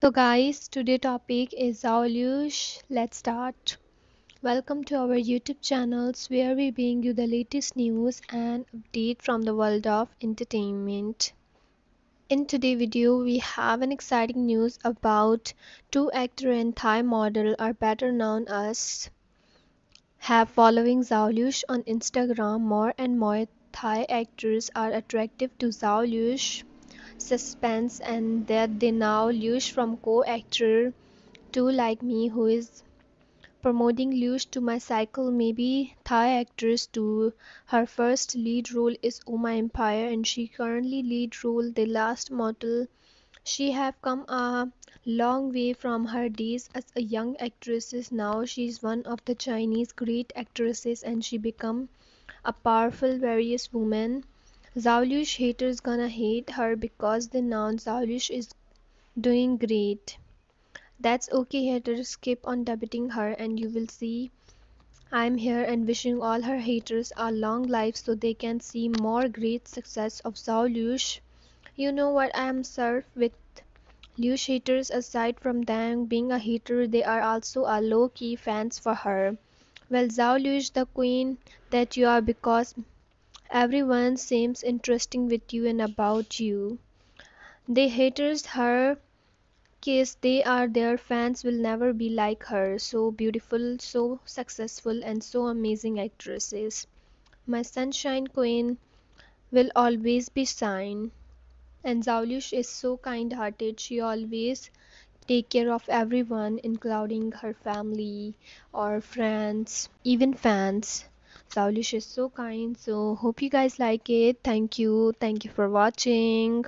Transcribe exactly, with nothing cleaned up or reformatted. So guys, today's topic is Zhao Lusi. Let's start. Welcome to our YouTube channels where we bring you the latest news and update from the world of entertainment. In today's video, we have an exciting news about two actor and Thai model are better known as have following Zhao Lusi on Instagram. More and more Thai actors are attractive to Zhao Lusi suspense and that they now Lusi from co-actor to Like Me, who is promoting Lusi to my cycle. Maybe Thai actress to her first lead role is Uma Empire, and she currently lead role The Last Immortal. She have come a long way from her days as a young actress. Now she is one of the Chinese great actresses, and she become a powerful various woman. Zhao Lusi haters gonna hate her because they know Zhao Lusi is doing great. That's okay, haters, keep on debating her and you will see. I'm here and wishing all her haters a long life so they can see more great success of Zhao Lusi. You know what, I am served with Lusi haters. Aside from them being a hater, they are also a low-key fans for her. Well, Zhao Lusi, the queen that you are, because everyone seems interesting with you and about you. They haters her case, they are their fans will never be like her. So beautiful, so successful, and so amazing actresses. My sunshine queen will always be shine. And Zhao Lusi is so kind-hearted. She always take care of everyone, including her family or friends, even fans. Zhao Lusi is so kind. So hope you guys like it. Thank you. Thank you for watching.